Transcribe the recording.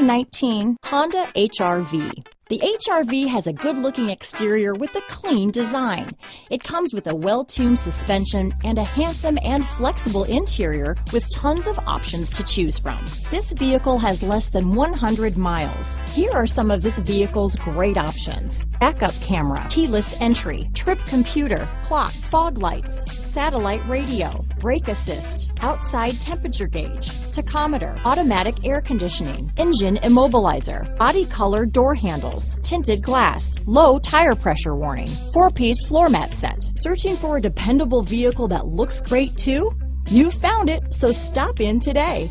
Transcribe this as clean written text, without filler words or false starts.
2019 Honda HR-V. The HR-V has a good-looking exterior with a clean design. It comes with a well-tuned suspension and a handsome and flexible interior with tons of options to choose from. This vehicle has less than 100 miles. Here are some of this vehicle's great options: backup camera, keyless entry, trip computer, clock, fog lights, satellite radio, brake assist, outside temperature gauge, tachometer, automatic air conditioning, engine immobilizer, body color door handles, tinted glass, low tire pressure warning, 4-piece floor mat set. Searching for a dependable vehicle that looks great too? You found it, so stop in today.